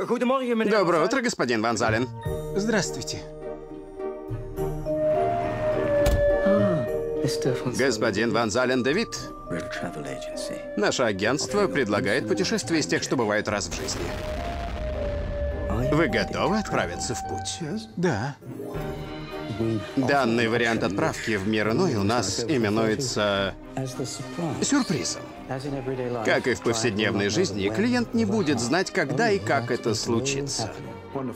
Доброе утро, господин Ван Зален. Здравствуйте. Господин Ван Зален, Дэвид. Наше агентство предлагает путешествие из тех, что бывают раз в жизни. Вы готовы отправиться в путь? Да. Данный вариант отправки в мир иной у нас именуется сюрпризом. Как и в повседневной жизни, клиент не будет знать, когда и как это случится.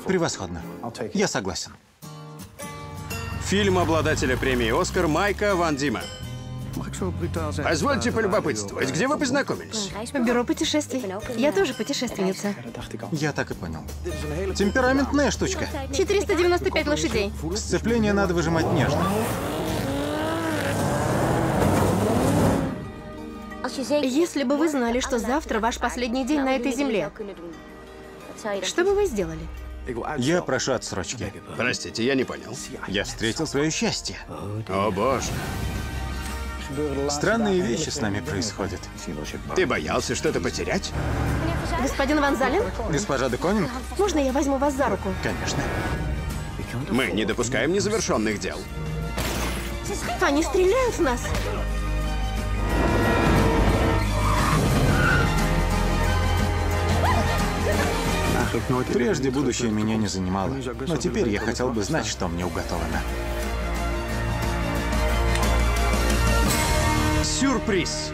Превосходно. Я согласен. Фильм обладателя премии «Оскар» Майка Ван Дима. Позвольте полюбопытствовать, где вы познакомились? В бюро путешествий. Я тоже путешественница. Я так и понял. Темпераментная штучка. 495 лошадей. Сцепление надо выжимать нежно. Если бы вы знали, что завтра ваш последний день на этой земле, что бы вы сделали? Я прошу отсрочки. Простите, я не понял. Я встретил свое счастье. О боже. Странные вещи с нами происходят. Ты боялся что-то потерять? Господин Ван Зален? Госпожа Доконин? Можно я возьму вас за руку? Конечно. Мы не допускаем незавершенных дел. Они стреляют в нас. Прежде будущее меня не занимало, но теперь я хотел бы знать, что мне уготовано. Сюрприз.